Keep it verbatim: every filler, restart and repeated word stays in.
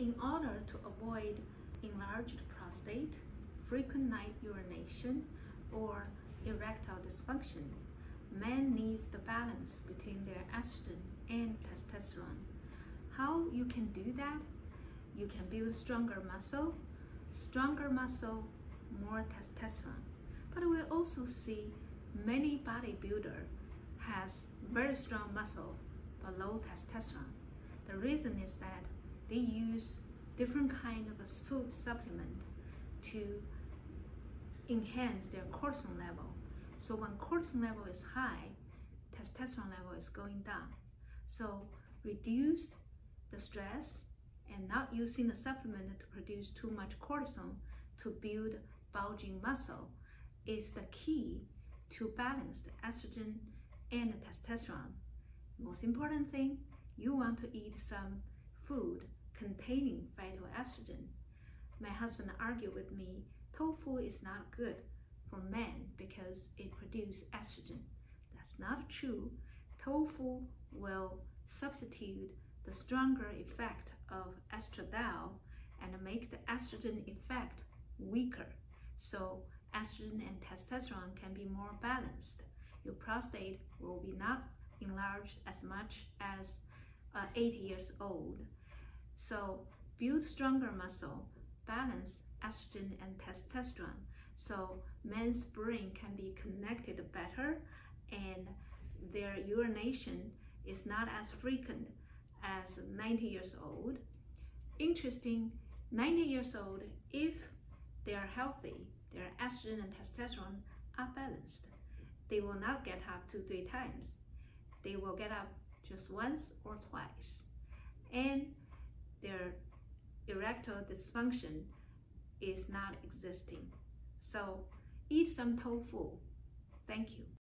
In order to avoid enlarged prostate, frequent night urination, or erectile dysfunction, man needs the balance between their estrogen and testosterone. How you can do that? You can build stronger muscle, stronger muscle, more testosterone. But we also see many bodybuilder has very strong muscle but low testosterone. The reason is that they use different kind of a food supplement to enhance their cortisol level. So when cortisol level is high, testosterone level is going down. So reduce the stress and not using the supplement to produce too much cortisol to build bulging muscle is the key to balance the estrogen and the testosterone. Most important thing, you want to eat some food containing phytoestrogen. My husband argued with me, tofu is not good for men because it produces estrogen. That's not true. Tofu will substitute the stronger effect of estradiol and make the estrogen effect weaker. So estrogen and testosterone can be more balanced. Your prostate will be not enlarged as much as uh, eight years old. So build stronger muscle, balance estrogen and testosterone. So men's brain can be connected better and their urination is not as frequent as ninety years old. Interesting, ninety years old, if they are healthy, their estrogen and testosterone are balanced. They will not get up two, three times. They will get up just once or twice. And their erectile dysfunction is not existing. So eat some tofu. Thank you.